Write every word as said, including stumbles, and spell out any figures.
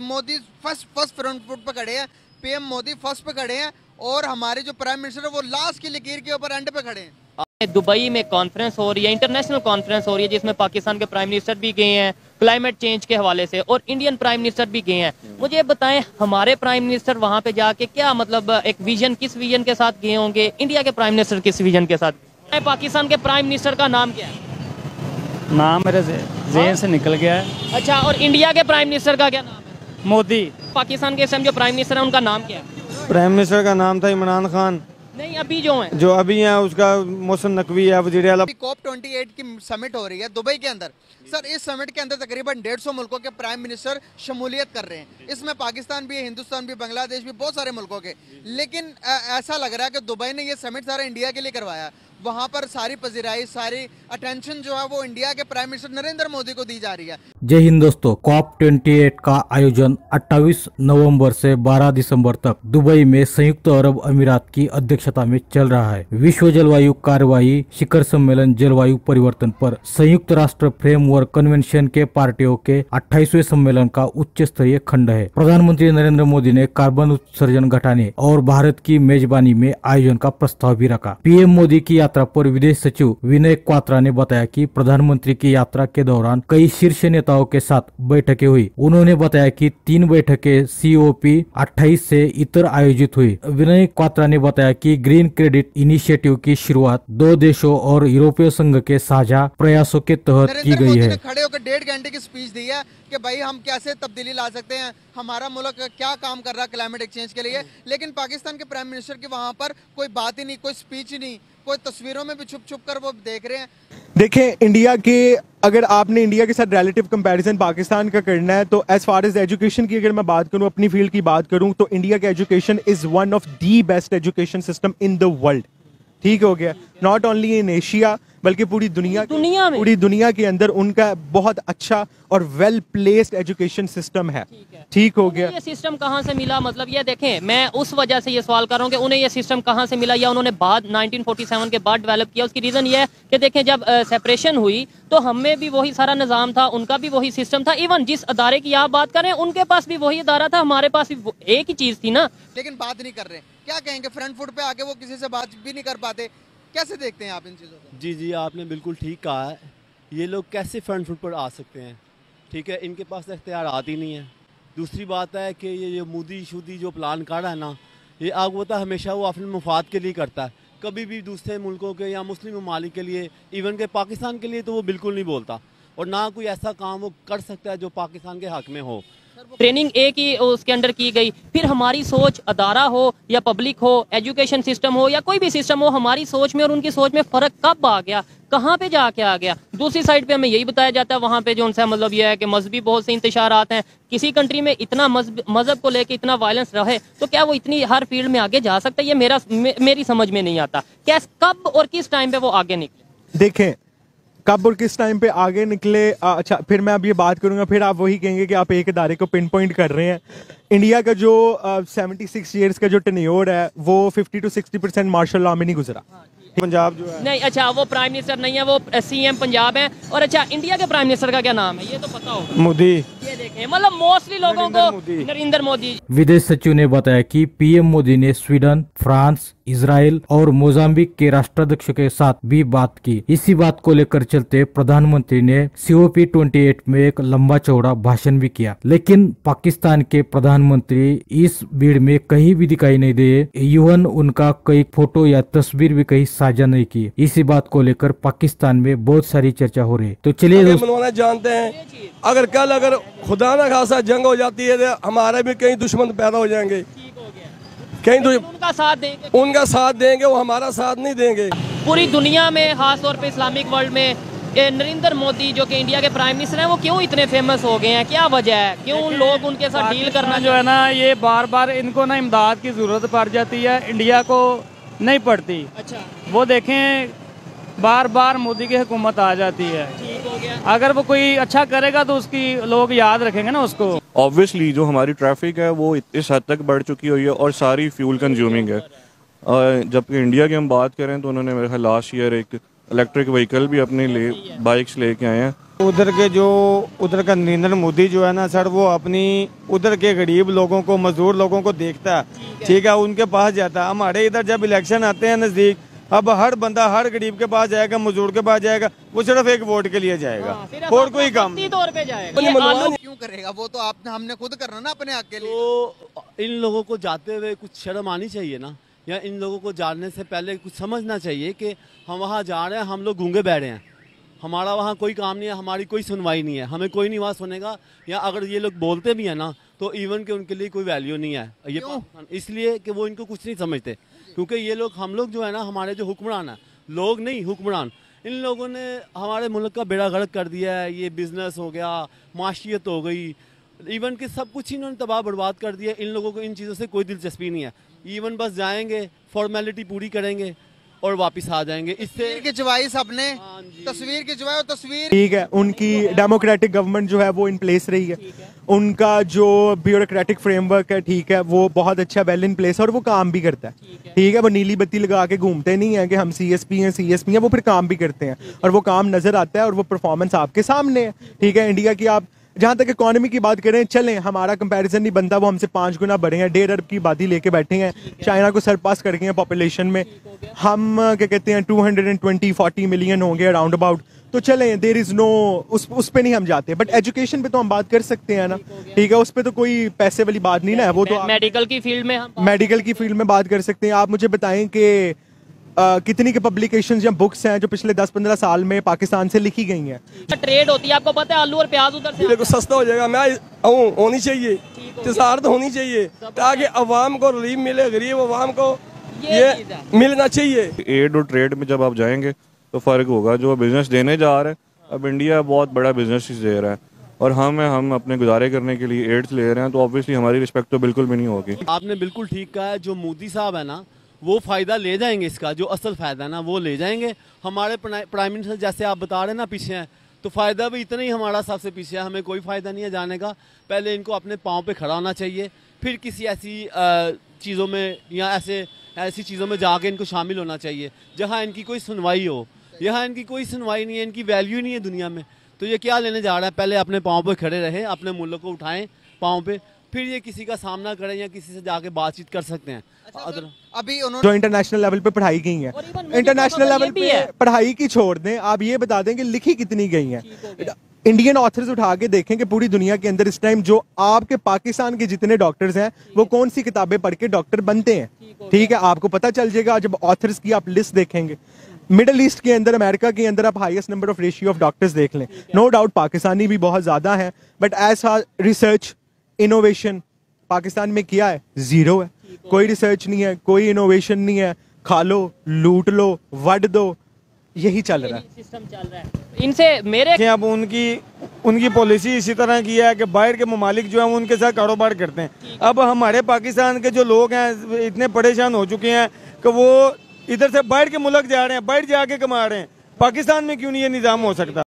Modi first first front foot पर खड़े हैं, पीएम मोदी फर्स्ट पे खड़े हैं और हमारे जो प्राइम मिनिस्टर है वो लास्ट की लकीर के ऊपर एंड पे खड़े हैं। दुबई में कॉन्फ्रेंस हो रही है, इंटरनेशनल कॉन्फ्रेंस हो रही है जिसमें पाकिस्तान के प्राइम मिनिस्टर भी गए हैं क्लाइमेट चेंज के हवाले से और इंडियन प्राइम मिनिस्टर भी गए हैं। मुझे बताएं हमारे प्राइम मिनिस्टर वहाँ पे जाके क्या मतलब एक विजन, किस विजन के साथ गए होंगे? इंडिया के प्राइम मिनिस्टर किस विजन के साथ? पाकिस्तान के प्राइम मिनिस्टर का नाम क्या है? नाम मेरे ज़हन से निकल गया है। अच्छा, और इंडिया के प्राइम मिनिस्टर का क्या नाम है? मोदी। पाकिस्तान के समय जो प्राइम मिनिस्टर है उनका नाम क्या है? प्राइम मिनिस्टर का नाम था इमरान खान। नहीं, अभी जो है जो अभी है उसका मोहसिन नकवी है वज़ीर आला। कॉप अट्ठाईस की समिट हो रही है दुबई के अंदर। सर, इस समिट के अंदर तकरीबन डेढ़ सौ मुल्कों के प्राइम मिनिस्टर शमूलियत कर रहे हैं। इसमें पाकिस्तान भी है, हिंदुस्तान भी, बांग्लादेश भी, बहुत सारे मुल्कों के। लेकिन ऐसा लग रहा है कि दुबई ने ये समिट सारा इंडिया के लिए करवाया। वहाँ पर सारी पजीराई, सारी अटेंशन जो है वो इंडिया के प्राइम मिनिस्टर नरेंद्र मोदी को दी जा रही है। जय हिंद दोस्तों, कॉप अट्ठाईस का आयोजन अट्ठाईस नवंबर से बारह दिसंबर तक दुबई में संयुक्त अरब अमीरात की अध्यक्षता में चल रहा है। विश्व जलवायु कार्रवाई शिखर सम्मेलन जलवायु परिवर्तन पर संयुक्त राष्ट्र फ्रेमवर्क कन्वेंशन के पार्टियों के अट्ठाईसवें सम्मेलन का उच्च स्तरीय खंड है। प्रधानमंत्री नरेंद्र मोदी ने कार्बन उत्सर्जन घटाने और भारत की मेजबानी में आयोजन का प्रस्ताव भी रखा। पीएम मोदी की यात्रा पर विदेश सचिव विनय क्वात्रा ने बताया कि प्रधानमंत्री की यात्रा के दौरान कई शीर्ष नेताओं के साथ बैठकें हुई। उन्होंने बताया कि तीन बैठकें सी ओ पी अट्ठाईस से इतर आयोजित हुई। विनय क्वात्रा ने बताया कि ग्रीन क्रेडिट इनिशिएटिव की शुरुआत दो देशों और यूरोपीय संघ के साझा प्रयासों के तहत की गई है। खड़े होकर डेढ़ घंटे की स्पीच दी है कि भाई हम कैसे तब्दीली ला सकते हैं, हमारा मुल्क क्या काम कर रहा है क्लाइमेट एक्सचेंज के लिए। लेकिन पाकिस्तान के प्राइम मिनिस्टर की वहाँ पर कोई बात ही नहीं, कोई स्पीच ही नहीं, कोई तस्वीरों में भी छुप छुप कर वो देख रहे हैं। देखें, इंडिया के अगर आपने इंडिया के साथ रिलेटिव कंपैरिजन पाकिस्तान का करना है तो एज फार एज एजुकेशन की अगर मैं बात करूं, अपनी फील्ड की बात करूं, तो इंडिया का education is one of the best education system in the world. ठीक हो गया, नॉट ओनली इन एशिया बल्कि पूरी दुनिया दुनिया में पूरी दुनिया के अंदर उनका बहुत अच्छा और वेल प्लेस्ड एजुकेशन सिस्टम है। ठीक हो गया, ये सिस्टम कहाँ से मिला? मतलब ये देखें, मैं उस वजह से ये सवाल कर रहा हूँ कि उन्हें ये सिस्टम कहाँ से मिला या उन्होंने बाद नाइनटीन फोर्टी सेवन के बाद डेवलप किया। उसकी रीज़न ये है कि देखें, जब सेपरेशन हुई तो हमें भी वही सारा निज़ाम था, उनका भी वही सिस्टम था। इवन जिस अदारे की आप बात करें उनके पास भी वही अदारा था, हमारे पास भी एक ही चीज़ थी ना। लेकिन बात नहीं कर रहे, क्या कहेंगे? फ्रंट फुट पे आके वो किसी से बात भी नहीं कर पाते, कैसे देखते हैं आप इन चीज़ों को? जी जी, आपने बिल्कुल ठीक कहा है, ये लोग कैसे फ्रंट फुट पर आ सकते हैं? ठीक है, इनके पास इख्तियार आती नहीं है। दूसरी बात है कि ये मोदी शुदी जो प्लान कर रहा है ना, ये आपको पता हमेशा वो अपने मुफाद के लिए करता है, कभी भी दूसरे मुल्कों के या मुस्लिम ममालिक के लिए, इवन के पाकिस्तान के लिए तो वो बिल्कुल नहीं बोलता और ना कोई ऐसा काम वो कर सकता है जो पाकिस्तान के हक में हो। ट्रेनिंग एक ही उसके अंडर की गई, फिर हमारी सोच अदारा हो या पब्लिक हो, एजुकेशन सिस्टम हो या कोई भी सिस्टम हो, हमारी सोच में और उनकी सोच में फ़र्क कब आ गया, कहाँ पे जाके आ गया? दूसरी साइड पे हमें यही बताया जाता है, वहाँ पे जो उनसे मतलब ये है कि मजहबी बहुत से इंतशार आते हैं। किसी कंट्री में इतना मजहब को लेके इतना वायलेंस रहे तो क्या वो इतनी हर फील्ड में आगे जा सकता है? ये मेरा मे, मेरी समझ में नहीं आता, क्या कब और किस टाइम पे वो आगे निकले। देखें, कब और किस टाइम पे आगे निकले। आ, अच्छा, फिर मैं अब ये बात करूँगा, फिर आप वही कहेंगे कि आप एक अदारे को पिन पॉइंट कर रहे हैं। इंडिया का जो सेवेंटी सिक्स ईयर्स का जो टेन्योर है वो fifty to sixty percent martial law में नहीं गुजरा। पंजाब जो है नहीं, अच्छा वो प्राइम मिनिस्टर नहीं है, वो सीएम पंजाब है। और अच्छा, इंडिया के प्राइम मिनिस्टर का क्या नाम है ये तो पता होगा, मोदी। ये देखें, मतलब मोस्टली लोगों को नरेंद्र मोदी। विदेश सचिव ने बताया कि पीएम मोदी ने स्वीडन, फ्रांस, इजराइल और मोजाम्बिक के राष्ट्राध्यक्ष के साथ भी बात की। इसी बात को लेकर चलते प्रधानमंत्री ने सी ओ पी अट्ठाईस में एक लंबा चौड़ा भाषण भी किया, लेकिन पाकिस्तान के प्रधानमंत्री इस भीड़ में कहीं भी दिखाई नहीं दिए। इवन उनका कई फोटो या तस्वीर भी कहीं साझा नहीं की। इसी बात को लेकर पाकिस्तान में बहुत सारी चर्चा हो रही है। तो चलिए, मनवाना जानते हैं, अगर कल अगर खुदा न खासा जंग हो जाती है तो हमारे भी कई दुश्मन पैदा हो जाएंगे। कहीं तो उनका साथ देंगे, उनका साथ देंगे, वो हमारा साथ नहीं देंगे। पूरी दुनिया में खासतौर पे इस्लामिक वर्ल्ड में नरेंद्र मोदी जो कि इंडिया के प्राइम मिनिस्टर हैं वो क्यों इतने फेमस हो गए हैं? क्या वजह है, क्यों लोग उनके साथ डील करना जो है ना, ये बार बार इनको ना इमदाद की जरूरत पड़ जाती है, इंडिया को नहीं पड़ती। अच्छा, वो देखें, बार बार मोदी की हुकूमत आ जाती है। ठीक हो गया, अगर वो कोई अच्छा करेगा तो उसकी लोग याद रखेंगे ना उसको। ऑब्वियसली जो हमारी ट्रैफिक है वो इस हद तक बढ़ चुकी हुई है और सारी फ्यूल कंज्यूमिंग है। जबकि इंडिया की हम बात करें तो उन्होंने मेरे ख्याल लास्ट ईयर एक इलेक्ट्रिक व्हीकल भी अपने ले बाइक्स लेके आए हैं। उधर के जो उधर का नरेंद्र मोदी जो है ना सर, वो अपनी उधर के गरीब लोगों को, मजदूर लोगों को देखता है, ठीक है, उनके पास जाता है। हमारे इधर जब इलेक्शन आते हैं नज़दीक, अब हर बंदा हर गरीब के पास जाएगा, मजदूर के पास जाएगा, वो सिर्फ एक वोट के लिए जाएगा और कोई काम तौर पे जाएगा क्यों करेगा, वो तो आपने हमने खुद करना ना अपने हक के लिए। तो इन लोगों को जाते हुए कुछ शर्म आनी चाहिए ना, या इन लोगों को जाने से पहले कुछ समझना चाहिए कि हम वहाँ जा रहे हैं, हम लोग गूंगे बैठे हैं, हमारा वहाँ कोई काम नहीं है, हमारी कोई सुनवाई नहीं है, हमें कोई नहीं वहाँ सुनेगा, या अगर ये लोग बोलते भी हैं ना तो इवन के उनके लिए कोई वैल्यू नहीं है। ये इसलिए कि वो इनको कुछ नहीं समझते, क्योंकि ये लोग हम लोग जो है ना, हमारे जो हुक्मरान है, लोग नहीं हुक्मरान, इन लोगों ने हमारे मुल्क का बेड़ा गर्क कर दिया है। ये बिजनेस हो गया, माशियत हो गई, इवन कि सब कुछ इन्होंने तबाह बर्बाद कर दिया। इन लोगों को इन चीज़ों से कोई दिलचस्पी नहीं है, इवन बस जाएंगे, फॉर्मेलिटी पूरी करेंगे और वापस आ जाएंगे। इससे तस्वीर के चवाई सबने तस्वीर के चवाई और तस्वीर ठीक है। उनकी डेमोक्रेटिक गवर्नमेंट जो है वो इन प्लेस रही है, है। उनका जो ब्यूरोक्रेटिक फ्रेमवर्क है, ठीक है, वो बहुत अच्छा वेल इन प्लेस है और वो काम भी करता है, ठीक है, ठीक है। वो नीली बत्ती लगा के घूमते नहीं है कि हम सी एस पी हैं सी एस पी हैं, वो फिर काम भी करते हैं और वो काम नजर आता है और वो परफॉर्मेंस आपके सामने है, ठीक है। इंडिया की आप जहाँ तक इकोनॉमी की बात करें, चलें हमारा कंपैरिजन नहीं बनता, वो हमसे पाँच गुना बढ़े हैं, डेढ़ अरब की आबादी लेके बैठे हैं, चाइना को सरपास कर गए हैं पॉपुलेशन में, हम क्या कहते हैं two hundred twenty forty million होंगे अराउंड अबाउट। तो चलें देयर इज़ नो, उस उस पे नहीं हम जाते, बट एजुकेशन पे तो हम बात कर सकते हैं ना, ठीक है, उस पर तो कोई पैसे वाली बात नहीं ना, वो तो मेडिकल की फील्ड में हम मेडिकल की फील्ड में बात कर सकते हैं। आप मुझे बताएं कि Uh, कितनी के पब्लिकेशंस या बुक्स हैं जो पिछले दस पंद्रह साल में पाकिस्तान से लिखी गई हैं। ट्रेड होती है, आपको पता है, आलू और प्याज उधर से देखो सस्ता हो जाएगा। मैं हूँ, होनी चाहिए तजारत, होनी चाहिए ताकि अवाम को रिलीफ मिले, गरीब अवाम को ये, ये मिलना चाहिए। एड और ट्रेड में जब आप जाएंगे तो फ़र्क होगा। जो बिजनेस देने जा रहे हैं, अब इंडिया बहुत बड़ा बिजनेस दे रहा है और हम हम अपने गुजारे करने के लिए एड्स ले रहे हैं, तो ऑब्वियसली हमारी रिस्पेक्ट तो बिल्कुल भी नहीं होगी। आपने बिल्कुल ठीक कहा है, जो मोदी साहब है ना वो फ़ायदा ले जाएंगे, इसका जो असल फ़ायदा है ना वो ले जाएंगे। हमारे प्राइम मिनिस्टर जैसे आप बता रहे हैं ना पीछे हैं, तो फ़ायदा भी इतना ही हमारा सबसे पीछे है, हमें कोई फ़ायदा नहीं है जाने का। पहले इनको अपने पाँव पे खड़ा होना चाहिए, फिर किसी ऐसी चीज़ों में या ऐसे ऐसी चीज़ों में जाके इनको शामिल होना चाहिए जहाँ इनकी कोई सुनवाई हो। यहाँ इनकी कोई सुनवाई नहीं है, इनकी वैल्यू नहीं है दुनिया में, तो ये क्या लेने जा रहा है। पहले अपने पाँव पर खड़े रहे, अपने मुल्क को उठाएँ पाँव पर, फिर ये किसी का सामना करें या किसी से जाके बातचीत कर सकते हैं। अच्छा, तो अभी उन्होंने जो इंटरनेशनल लेवल पे पढ़ाई गई है, इंटरनेशनल लेवल पे पढ़ाई की छोड़ दें, आप ये बता दें कि लिखी कितनी गई है। इंडियन ऑथर्स उठा के देखें कि पूरी दुनिया के अंदर इस टाइम जो आपके पाकिस्तान के जितने डॉक्टर्स हैं वो कौन सी किताबें पढ़ के डॉक्टर बनते हैं, ठीक है, आपको पता चल जाएगा जब ऑथर्स की आप लिस्ट देखेंगे। मिडल ईस्ट के अंदर, अमेरिका के अंदर आप highest number of ratio of doctors देख लें। नो डाउट पाकिस्तानी भी बहुत ज्यादा है, but as far research innovation Pakistan में किया है, जीरो है, कोई रिसर्च नहीं है, कोई इनोवेशन नहीं है, खा लो, लूट लो, वट दो, यही चल रहा है, सिस्टम चल रहा है इनसे। मेरे अब उनकी उनकी पॉलिसी इसी तरह की है कि बाहर के ममालिक जो है उनके साथ कारोबार करते हैं। अब हमारे पाकिस्तान के जो लोग हैं इतने परेशान हो चुके हैं कि वो इधर से बाहर के मुल्क जा रहे हैं, बाहर जाके कमा रहे हैं। पाकिस्तान में क्यों नहीं ये निज़ाम हो सकता।